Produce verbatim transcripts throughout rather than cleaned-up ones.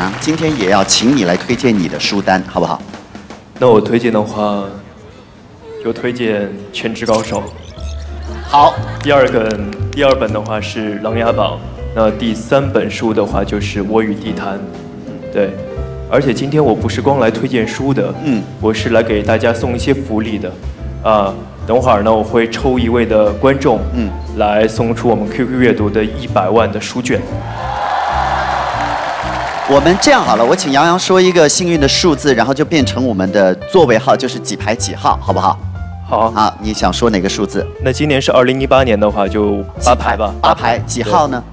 阳，今天也要请你来推荐你的书单，好不好？那我推荐的话，就推荐《全职高手》。好，第二个第二本的话是《琅琊榜》，那第三本书的话就是《我与地坛》。对，而且今天我不是光来推荐书的，嗯，我是来给大家送一些福利的，啊。 等会儿呢，我会抽一位的观众，嗯，来送出我们 Q Q 阅读的一百万的书卷。我们这样好了，我请杨洋说一个幸运的数字，然后就变成我们的座位号，就是几排几号，好不好？好啊，你想说哪个数字？那今年是二零一八年的话，就八排吧。八排几号呢？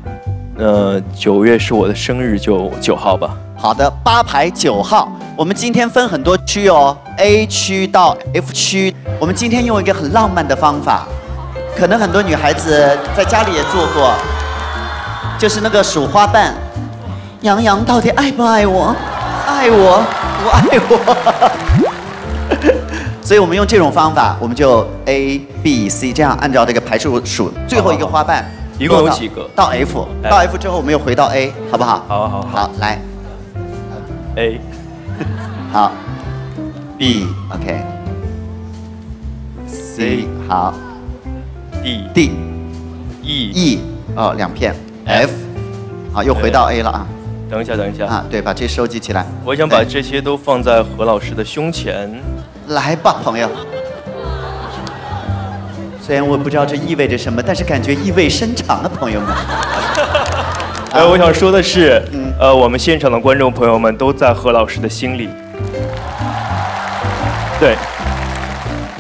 呃，九月是我的生日，就九号吧。好的，八排九号。 我们今天分很多区哦 ，A 区到 F 区。我们今天用一个很浪漫的方法，可能很多女孩子在家里也做过，就是那个数花瓣。杨洋到底爱不爱我？爱我，不爱我。所以我们用这种方法，我们就 A、B、C 这样按照这个排数数最后一个花瓣。一共有几个？到 F， 到 F 之后我们又回到 A， 好不好？好好好，来 A。 好 ，B OK， C 好 ，D D E E 哦，两片 F， 好，又回到 A 了啊。等一下，等一下啊，对，把这收集起来。我想把这些都放在何老师的胸前。来吧，朋友。虽然我不知道这意味着什么，但是感觉意味深长啊，朋友们。 哎，我想说的是，嗯、呃，我们现场的观众朋友们都在何老师的心里，对，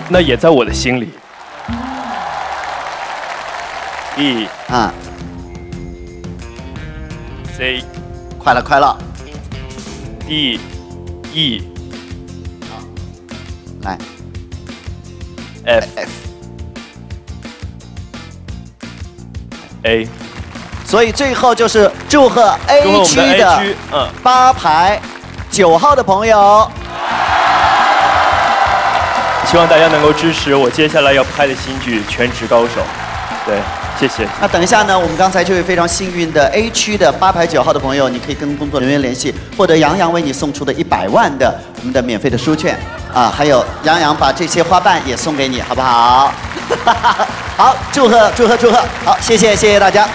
那也在我的心里。E 啊 ，C， 快了快了 ，D E， 好，来 ，F F，A。 所以最后就是祝贺 A 区的八排九号的朋友，希望大家能够支持我接下来要拍的新剧《全职高手》。对，谢谢。那等一下呢，我们刚才这位非常幸运的 A 区的八排九号的朋友，你可以跟工作人员联系，获得杨洋为你送出的一百万的我们的免费的书券啊，还有杨洋把这些花瓣也送给你，好不好？好，祝贺祝贺祝贺！好，谢谢谢谢大家。